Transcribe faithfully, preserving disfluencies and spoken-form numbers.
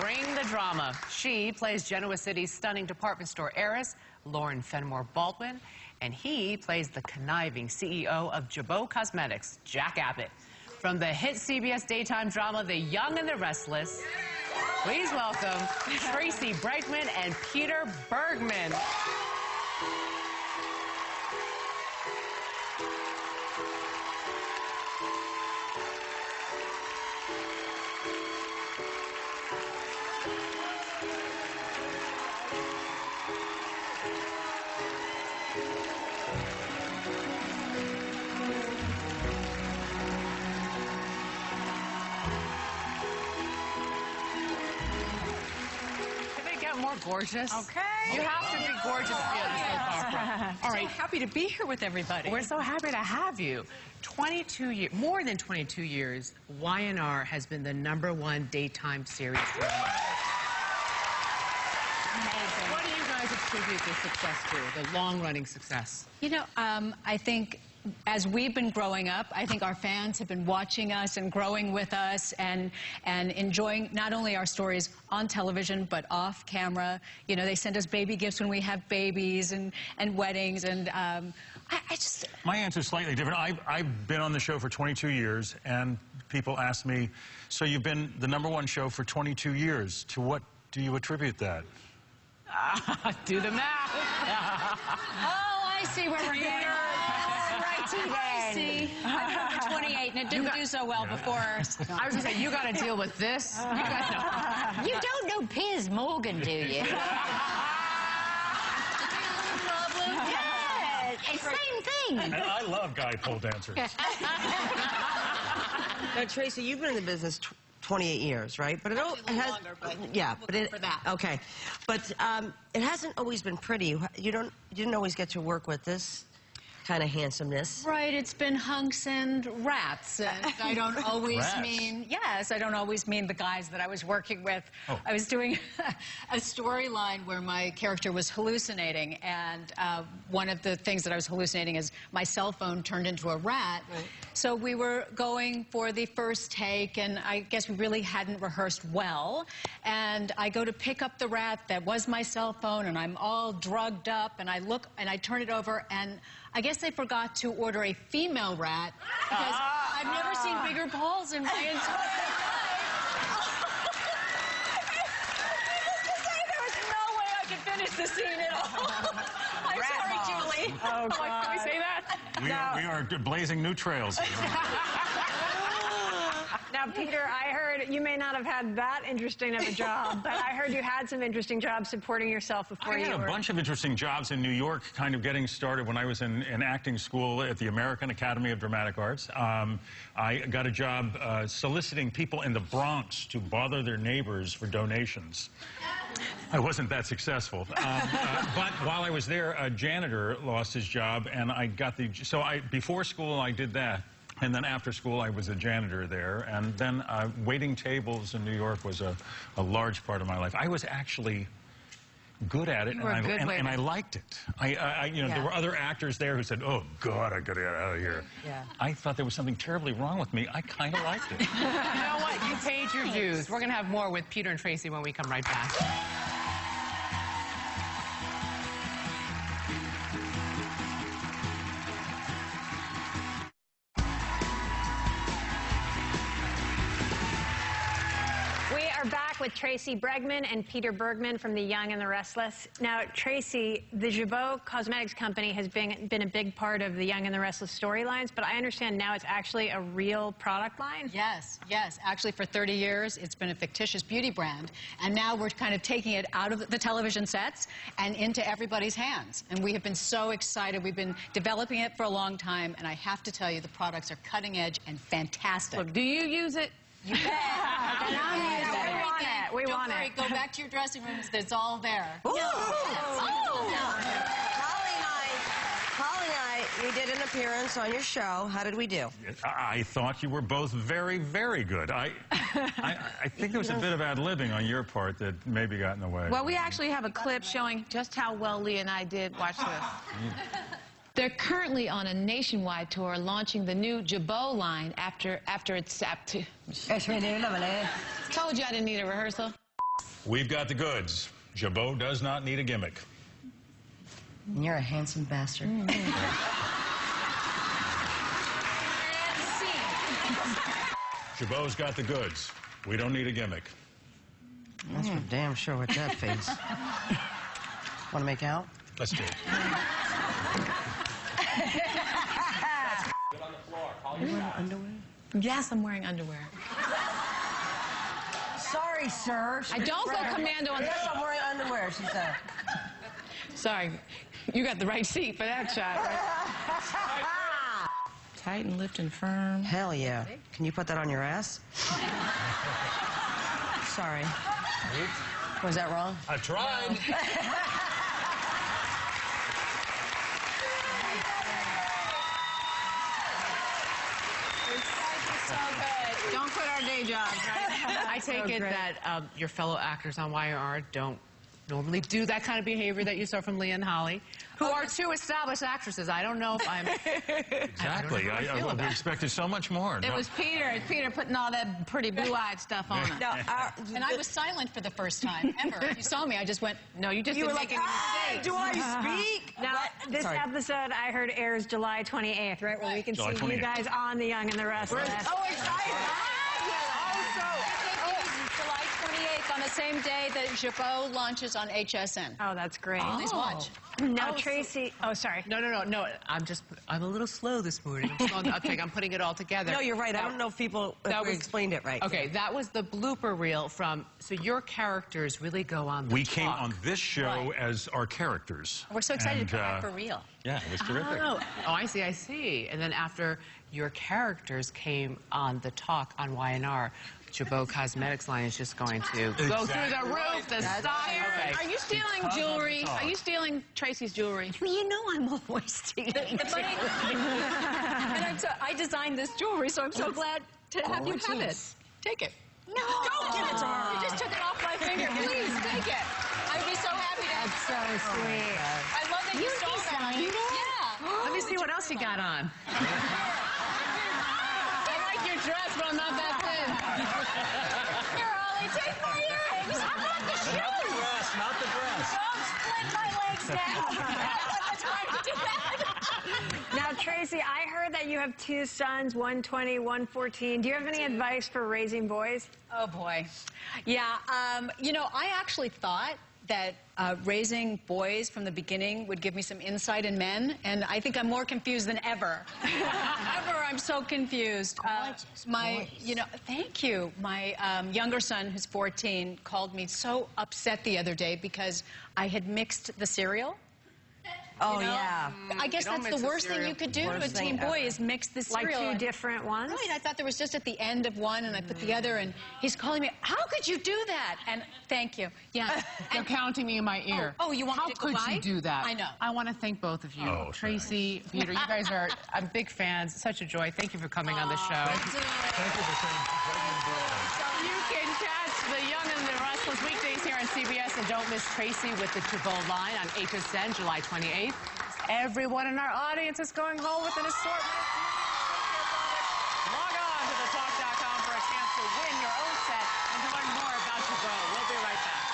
Bring the drama. She plays Genoa City's stunning department store heiress, Lauren Fenmore Baldwin, and he plays the conniving C E O of Jabot Cosmetics, Jack Abbott. From the hit C B S daytime drama, The Young and the Restless, please welcome Tracey Bregman and Peter Bergman. Gorgeous. Okay. You have to be gorgeous. Yeah. All right. So happy to be here with everybody. We're so happy to have you. twenty-two years, more than twenty-two years, Y and R has been the number one daytime series. Amazing. What do you guys attribute the success to, the long-running success? You know, um, I think as we've been growing up, I think our fans have been watching us and growing with us and and enjoying not only our stories on television but off camera. You know, they send us baby gifts when we have babies and and weddings, and um, I, I just... My answer is slightly different. I've, I've been on the show for twenty-two years, and people ask me, so you've been the number one show for twenty-two years. To what do you attribute that? Do the math. Oh, I see where we're going. I see. I got twenty-eight, and it didn't got, do so well yeah. before. I was going to say, you got to deal with this. You, gotta, you don't know Piers Morgan, do you? Yeah, same thing. And I love guy pole dancers. Now, Tracey, you've been in the business tw twenty-eight years, right? But it all has. Longer, but yeah, we'll but it for that. Okay, but um, it hasn't always been pretty. You don't. You didn't always get to work with this kind of handsomeness. Right, it's been hunks and rats, and I don't always rats. mean, yes, I don't always mean the guys that I was working with. Oh. I was doing a storyline where my character was hallucinating, and uh, one of the things that I was hallucinating is my cell phone turned into a rat. Right. So we were going for the first take, and I guess we really hadn't rehearsed well, and I go to pick up the rat that was my cell phone, and I'm all drugged up, and I look, and I turn it over, and I guess they forgot to order a female rat, because ah, I've never ah. seen bigger balls in my entire life. I was saying there was no way I could finish the scene at all. I'm rat sorry, balls. Julie. Oh, God. Like, can we say that? We, no. are, we are blazing new trails. Now, Peter, I heard you may not have had that interesting of a job, but I heard you had some interesting jobs supporting yourself before I you I had were... a bunch of interesting jobs in New York, kind of getting started when I was in, in acting school at the American Academy of Dramatic Arts. Um, I got a job uh, soliciting people in the Bronx to bother their neighbors for donations. I wasn't that successful. Um, uh, but while I was there, a janitor lost his job, and I got the... So I, before school, I did that. And then after school, I was a janitor there. And then uh, waiting tables in New York was a, a large part of my life. I was actually good at it, and I, and, and I liked it. I, I, you know, yeah. There were other actors there who said, oh, God, I got to get out of here. Yeah. I thought there was something terribly wrong with me. I kind of liked it. You know what? You paid your dues. We're going to have more with Peter and Tracey when we come right back. With Tracey Bregman and Peter Bergman from The Young and the Restless. Now, Tracey, the Jabot Cosmetics Company has been, been a big part of The Young and the Restless storylines, but I understand now it's actually a real product line? Yes, yes. Actually, for thirty years, it's been a fictitious beauty brand, and now we're kind of taking it out of the television sets and into everybody's hands. And we have been so excited. We've been developing it for a long time, and I have to tell you, the products are cutting edge and fantastic. Look, do you use it? You bet. Yeah. And I'm yeah. using it. We Don't want worry, it. Go back to your dressing rooms. It's all there. Ooh. No. Yes. Oh. No. Holly Knight, Holly Knight, you did an appearance on your show. How did we do? I thought you were both very, very good. I, I, I think there was a bit of ad-libbing on your part that maybe got in the way. Well, we actually have a clip showing just how well Lee and I did. Watch this. They're currently on a nationwide tour launching the new Jabot line after after it's... After, told you I didn't need a rehearsal. We've got the goods. Jabot does not need a gimmick. You're a handsome bastard. Mm-hmm. Jabot's got the goods. We don't need a gimmick. That's mm. for damn sure with that face. Want to make out? Let's do it. Good on the floor. Call your shots. Underwear? Yes, I'm wearing underwear. Sorry, sir. She I don't go commando on the floor. Yes, I'm wearing underwear, she said. Sorry. You got the right seat for that shot, right? Tight and lift and firm. Hell yeah. Can you put that on your ass? Sorry. Wait. Was that wrong? I tried. So good. Don't quit our day jobs. Right? I take so it great. that um, your fellow actors on Y and R don't normally do that kind of behavior that you saw from Leah and Holly, who oh, are two established actresses. I don't know if I'm... Exactly. I, I, I, I, I we expected so much more. It no. was Peter. It's Peter putting all that pretty blue-eyed stuff on her. No, our, and I was silent for the first time ever. You saw me. I just went, no, you just you didn't were like, make any hey, mistakes. Do I speak? Now, what? this Sorry. episode, I heard, airs July twenty-eighth, right? Where well, we can July see twenty-eighth. You guys on The Young and the Restless. We're so excited! On the same day that Jabot launches on H S N. Oh, that's great. Oh. Please watch. Now, oh, Tracey... Oh, sorry. No, no, no, no. I'm just... I'm a little slow this morning. I'm, uptake. I'm putting it all together. No, you're right. That, I don't know if people that was, explained it right. Okay, that was the blooper reel from... So your characters really go on the We talk. came on this show right. as our characters. We're so excited and, for that, uh, for real. Yeah, it was terrific. Oh. oh, I see, I see. And then after your characters came on The Talk on Y and R, Jabot Cosmetics line is just going to exactly. go through the roof, the sire. Okay. Are you stealing because jewelry? Are you stealing Tracey's jewelry? Well, you know I'm always stealing the, the And I'm so, I designed this jewelry, so I'm so glad to have oh, you have geez. it. Take it. No. Go give it to her. You just took it off my finger. Please, take it. I'd be so happy to. That's so sweet. I love that you, you stole that. You know? Yeah. Oh, Let me see what else you got on. I like your dress, but I'm not that thin. Here, Holly, take my earrings. I want the shoes. Not the dress, not the dress. Don't split my legs now. Now, Tracey, I heard that you have two sons, one twenty, one fourteen. Do you have any advice for raising boys? Oh, boy. Yeah, um, you know, I actually thought that uh, raising boys from the beginning would give me some insight in men, and I think I'm more confused than ever. ever, I'm so confused. Uh, my, you know, thank you. My um, younger son, who's fourteen, called me so upset the other day because I had mixed the cereal. Oh, you know? yeah. I guess that's the worst thing you could do to a teen boy is mix the cereal. Like two different ones? Right, I thought there was just at the end of one, and I put the other, and he's calling me, how could you do that? And thank you. Yeah. They're counting me in my ear. Oh, oh you want me to go by? How could you do that? I know. I want to thank both of you. Oh, Tracey, sorry. Peter, you guys are, I'm big fans. Such a joy. Thank you for coming oh, on the show. Thank you. Thank you for coming. You can catch The Young and the Restless weekdays here on C B S, and don't miss Tracey with the Jabot line on H S N July twenty-eighth. Everyone in our audience is going home with an assortment of products. Log on to the talk dot com for a chance to win your own set and to learn more about Jabot. We'll be right back.